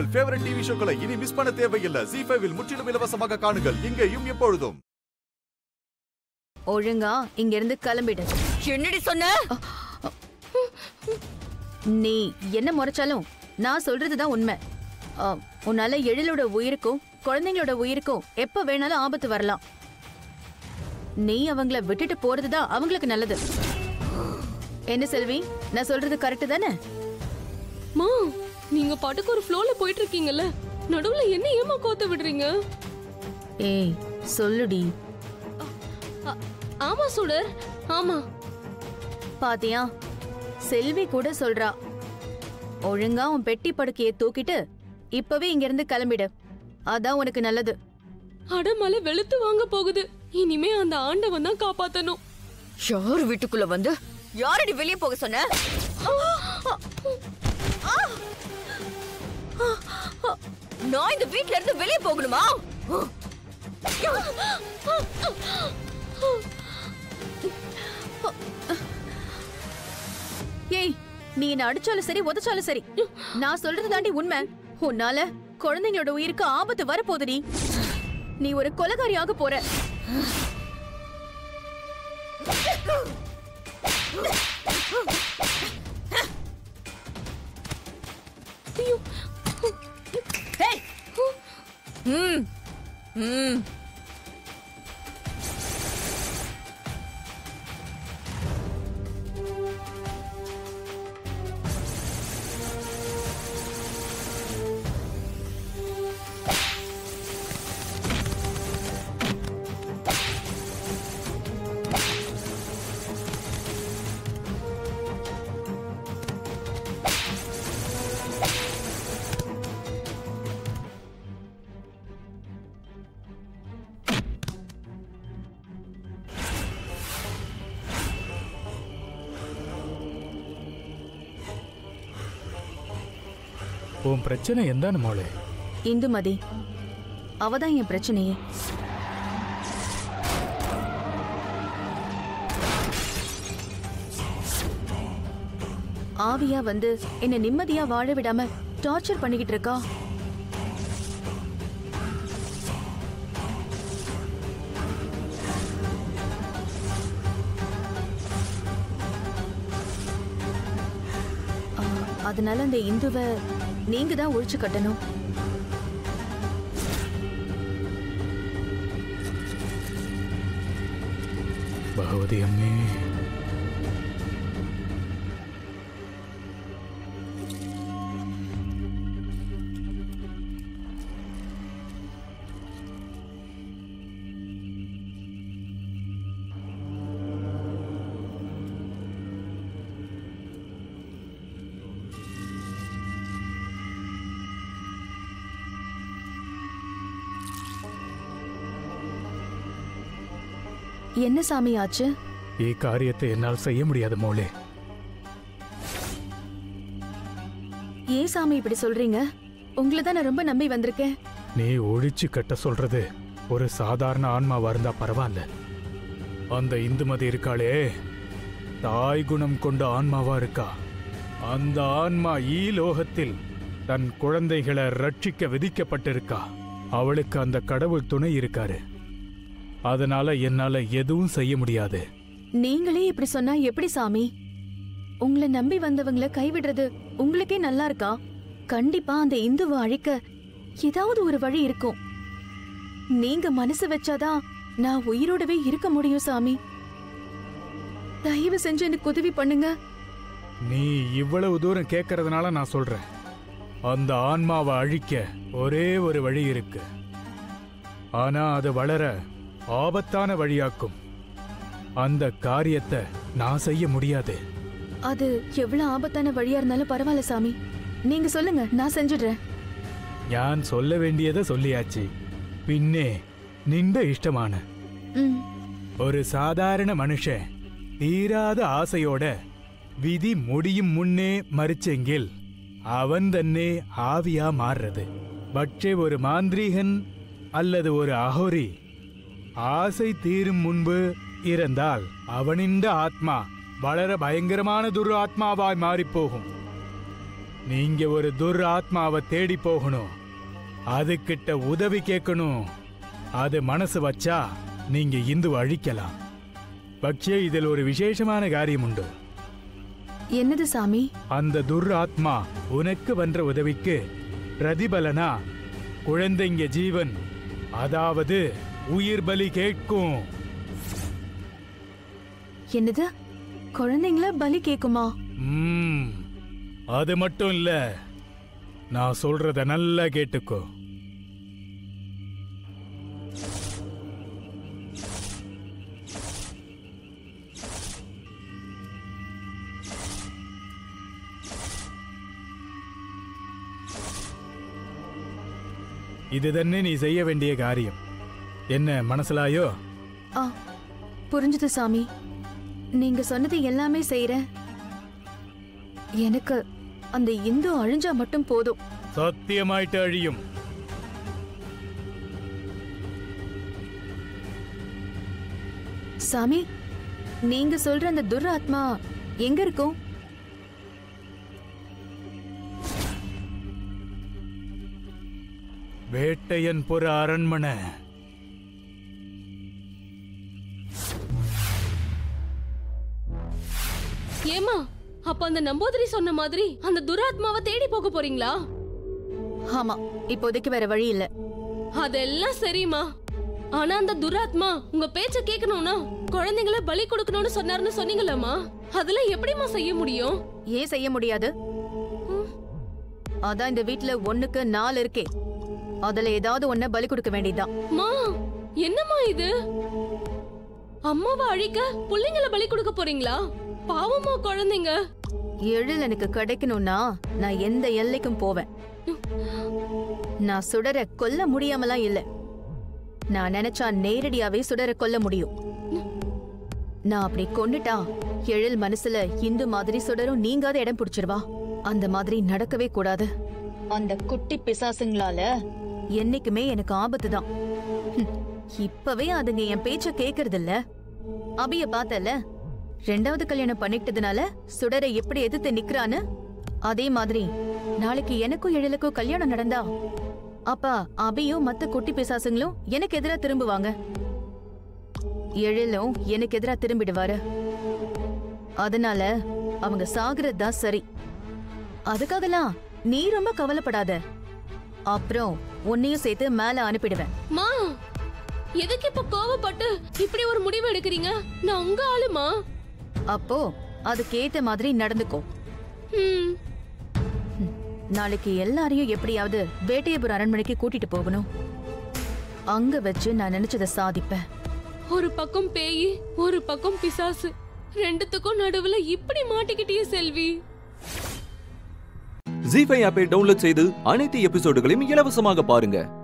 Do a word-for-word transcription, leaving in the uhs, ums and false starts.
உங்கள் favourite TV ஷோக்களை இனி miss பண்ண தேவையில்லை. ஜீ ஃபைவ் இல் முற்றிலும் இலவசமாக காணுங்கள். இங்கேயும் எப்பொழுதும். ஒழுங்கா இங்க இருந்து கிளம்பிடு. என்னடி சொன்ன? நீ என்ன முறைச்சாலும் நான் சொல்றதுதான் உண்மை. உன்னால எழிலோட உயிருக்கும் குழந்தைங்களோட உயிருக்கும் எப்ப வேணாலும் ஆபத்து வரலாம். நீ அவங்கள விட்டுட்டு போறதுதான் அவங்களுக்கு நல்லது. என்ன செல்வி, நான் சொல்றது கரெக்ட் தானே? மா, நீங்க பாட்டுக்கு ஒரு ஃப்ளோல போயிட்டு இருக்கீங்கல்ல, நடுவுல என்ன ஏமா கோத்து விடுறீங்க? ஏய் சொல்லுடி. ஆமா சுடர், ஆமா. பாத்தியா, செல்வி கூட சொல்றா. ஒழுங்கா உன் பெட்டி படுக்கையை தூக்கிட்டு இப்பவே இங்க இருந்து கிளம்பிடு, அதான் உனக்கு நல்லது. அடமலை வெளுத்து வாங்க போகுது, இனிமே அந்த ஆண்டவன் தான் காப்பாத்தணும். யார் வீட்டுக்குள்ள வந்து யாரடி வெளியே போக சொன்ன? நான் இந்த வீட்ல இருந்து வெளியே போகணுமா? ஏய், நீ என்ன அடிச்சாலும் சரி உதச்சாலும் சரி, நான் சொல்றது தாண்டி உண்மை. உன்னால குழந்தைங்களோட உயிருக்கு ஆபத்து வரப்போகுது. நீ ஒரு கொலைகாரியாக போற. உன் பிரச்சனை என்னன்னு மோளே? இந்துமதி, அவதான் என் பிரச்சனையே. ஆவியா வந்து என்னை நிம்மதியா வாழ விடாம டார்ச்சர் பண்ணிக்கிட்டு இருக்கா. அதனால அந்த இந்துவை நீங்க தான் ஒழிச்சு கட்டணும். பகவதி அம்மே, என்ன சாமி ஆச்சு? இந்த காரியத்தை என்னால் செய்ய முடியாது மோளே. ஏன் சாமி இப்படி சொல்றீங்க? உங்களை தான் நான் ரொம்ப நம்பி வந்திருக்கேன். நீ ஒழிச்சு கட்ட சொல்றது ஒரு சாதாரண ஆன்மாவா இருந்தா பரவாயில்ல. அந்த இந்துமதி இருக்காளே, தாய் குணம் கொண்ட ஆன்மாவா இருக்கா. அந்த ஆன்மா ஈலோகத்தில் தன் குழந்தைகளை ரட்சிக்க விதிக்கப்பட்டிருக்கா. அவளுக்கு அந்த கடவுள் துணை இருக்காரு. அதனால என்னால எதுவும் செய்ய முடியாது. நீங்களே இப்படி சொன்னா எப்படி சாமி? உங்களை நம்பி வந்தவங்களை கைவிடுறது உங்களுக்கே நல்லா இருக்கா? கண்டிப்பா அந்த இந்துவை அழிக்க ஏதாவது ஒரு வழி இருக்கும். நீங்க மனசு வச்சாதான் நான் உயிரோடவே இருக்க முடியும் சாமி. தயவு செஞ்சு எனக்கு உதவி பண்ணுங்க. நீ இவ்வளவு தூரம் கேட்கறதுனால நான் சொல்றேன், அந்த ஆன்மாவை அழிக்க ஒரே ஒரு வழி இருக்கு. ஆனா அது வளர ஆபத்தான வழியாக்கும். அந்த காரியத்தை நான் செய்ய முடியாது. அது எவ்வளவு ஆபத்தான வழியா இருந்தாலும் பரவாயில்ல சாமி, நீங்க சொல்லுங்க, நான் செஞ்சிடுறேன். நான் சொல்ல வேண்டியதை சொல்லியாச்சு. பின்னே நின்ற இஷ்டமான ஒரு சாதாரண மனுஷன் தீராத ஆசையோட விதி முடியும் முன்னே மறிச்செங்கில் அவன் தன்னே ஆவியா மாறுறது. பட்சே ஒரு மாந்திரீகன் அல்லது ஒரு அகோரி ஆசை தீரும் முன்பு இறந்தால் அவனின் ஆத்மா வளர பயங்கரமான துர் ஆத்மாவாய் மாறிப்போகும். நீங்க ஒரு துர் ஆத்மாவை தேடி போகணும், அதுகிட்ட உதவி கேட்கணும். அது மனசு வச்சா நீங்க இந்து அழிக்கலாம். பக்ஷே இதில் ஒரு விசேஷமான காரியம் உண்டு. என்னது சாமி? அந்த துர் ஆத்மா உனக்கு வந்த உதவிக்கு பிரதிபலனா குழந்தைங்க ஜீவன், அதாவது உயிர் பலி கேட்கும். என்னது? குழந்தைங்கள பலி கேக்குமா? அது மட்டும் இல்ல, நான் சொல்றத நல்லா கேட்டுக்கோ. இது தண்ணே நீ செய்ய வேண்டிய காரியம். என்ன மனசுலாயோ? ஆ, புரிஞ்சுது சாமி. நீங்க சொன்னது எல்லாமே செய்யறேன். எனக்கு அந்த இந்து அழிஞ்சா மட்டும் போதும். சத்தியமாயிட்டு அழியும். சாமி, நீங்க சொல்ற அந்த துராத்மா எங்க இருக்கும்? வேட்டையன் புற அரண்மனை. ஏமா, அப்ப அந்த நம்போதரி சொன்ன மாதிரி அந்த துராத்மாவை தேடி போக போறீங்களா? ஆமா, இப்போதைக்கு வேற வழி இல்ல. அதெல்லாம் சரிமா, ஆனா அந்த துராத்மா உங்க பேச்ச கேட்கணும்னா குழந்தைங்களை பலி கொடுக்கணும்னு சொன்னாருன்னு சொன்னீங்களாமா? அதெல்லாம் எப்படிமா செய்ய முடியும்? ஏன் செய்ய முடியாது? அதான் இந்த வீட்டுல ஒண்ணுக்கு நாலு இருக்கே, அதுல ஏதாவது ஒன்ன பலி கொடுக்க வேண்டியதுதான். மா, என்னம்மா இது? அம்மாவை அழிக்க பிள்ளைங்களை பலி கொடுக்க போறீங்களா? பாவமா குழந்தைங்க. எழில் எனக்கு கிடைக்கணும்னா நான் எந்த எல்லைக்கும் போவேன். நான் சுடர கொல்ல முடியாமலாம் இல்ல, நான் நினைச்சா நேரடியாவே சுடர கொல்ல முடியும். நான் அப்படி கொண்டுட்டா எழில் மனசுல இந்து மாதிரி சுடரும் நீங்காத இடம் பிடிச்சிருவா. அந்த மாதிரி நடக்கவே கூடாது. அந்த குட்டி பிசாசுங்களால என்னைக்குமே எனக்கு ஆபத்து தான். இப்பவே அதுங்க என் பேச்ச கேக்குறது இல்ல. அபிய பார்த்தல, ரெண்டாவது கல்யாணம் பண்ணிக்கிட்டதுனால சுடரை எப்படி எதிர்த்து நிக்கிறான்னு. அதே மாதிரி நாளைக்கு எனக்கும் எழிலுக்கும் கல்யாணம் நடந்தா அப்பா அபியும் மத்த குட்டி பிசாசுங்களும் எனக்கு எதிரா திரும்புவாங்க. எழிலும் எனக்கு எதிரா திரும்பிடுவாரு. அதனால அவங்க சாகுறது தான் சரி. அதுக்காகலாம் நீ ரொம்ப கவலைப்படாத. அப்புறம் உன்னையும் சேர்த்து மேல அனுப்பிடுவேன். மா, எதுக்கு இப்ப கோவப்பட்டு இப்படி ஒரு முடிவு எடுக்கிறீங்க? நான் உங்க ஆளுமா? அப்போ அதுக்கேத்த மாதிரி நடந்துக்கும். நாளைக்கு எல்லாரையும் எப்படியாவது வேட்டையபுர அரண்மனைக்கு கூட்டிட்டு போகணும். அங்க வச்சு நான் நினைச்சதை சாதிப்பேன். ஒரு பக்கம் பேய், ஒரு பக்கம் பிசாசு, ரெண்டுத்துக்கும் நடுவுல இப்படி மாட்டிக்கிட்டே செல்வி. ஜீ ஃபைவ் ஆப்பை டவுன்லோட் செய்து அனைத்து எபிசோடுகளையும் இலவசமாக பாருங்க.